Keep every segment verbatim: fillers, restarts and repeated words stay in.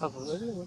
Kafamı öyle mi?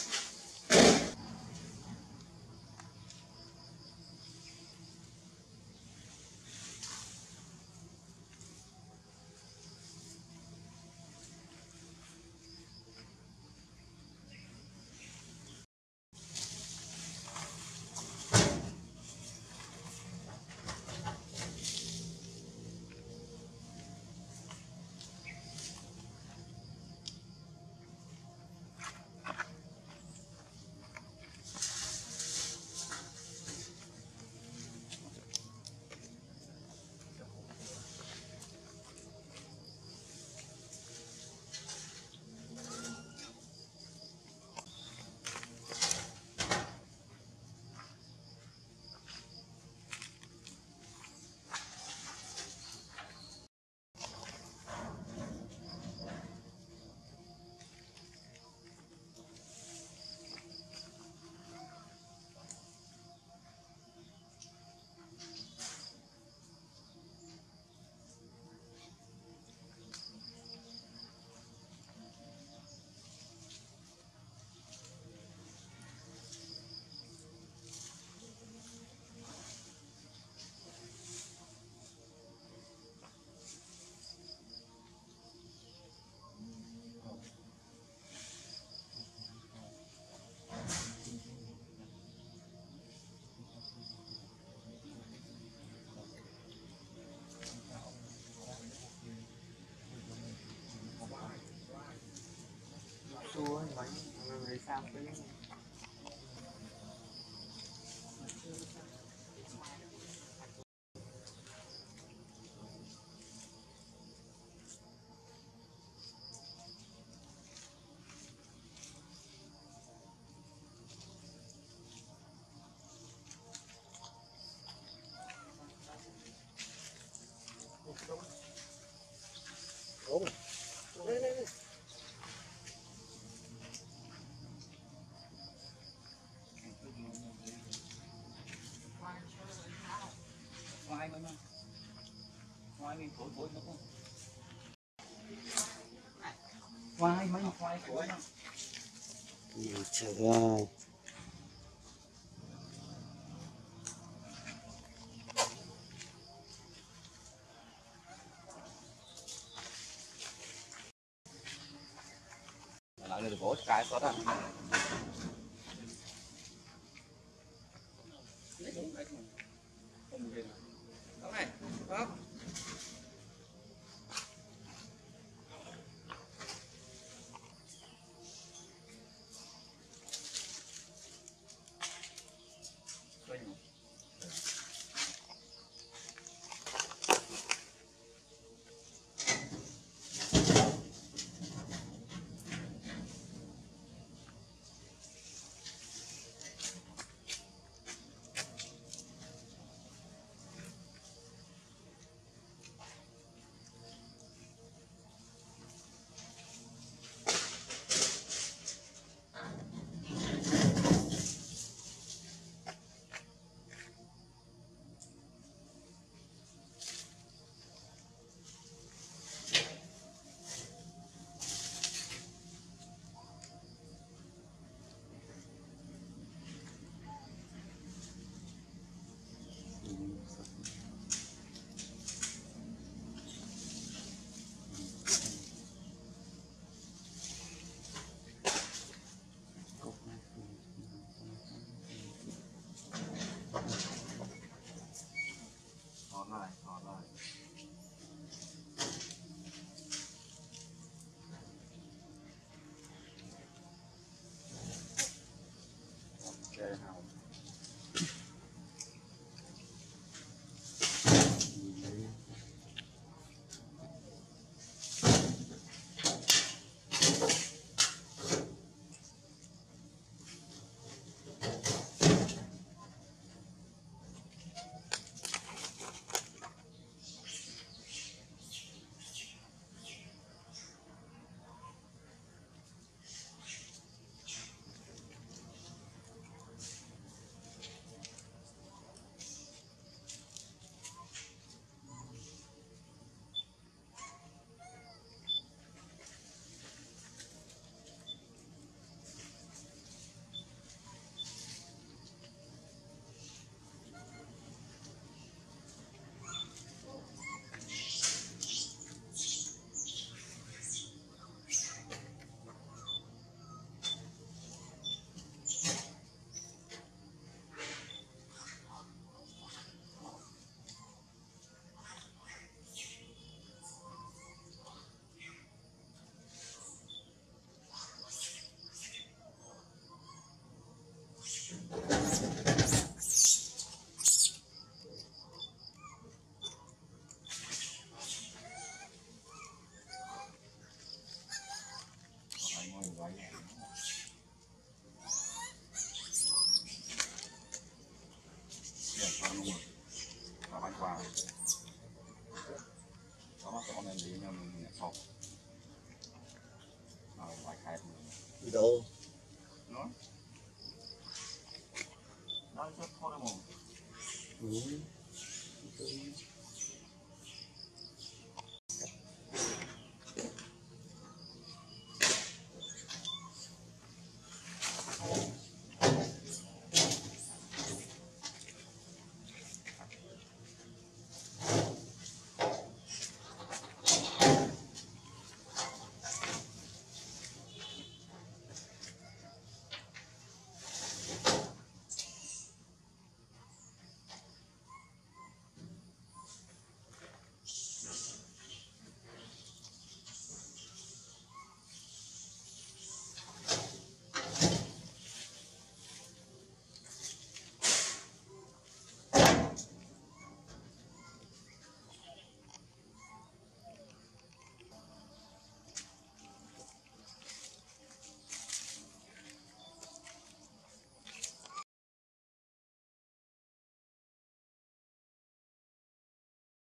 Tua máy người sao cái khoai mình thổi thổi nó không khoai mấy khoai thổi không nhiều trời lại được gỗ cái có đó Chè hồng. Đâu? Nó nó rất khó.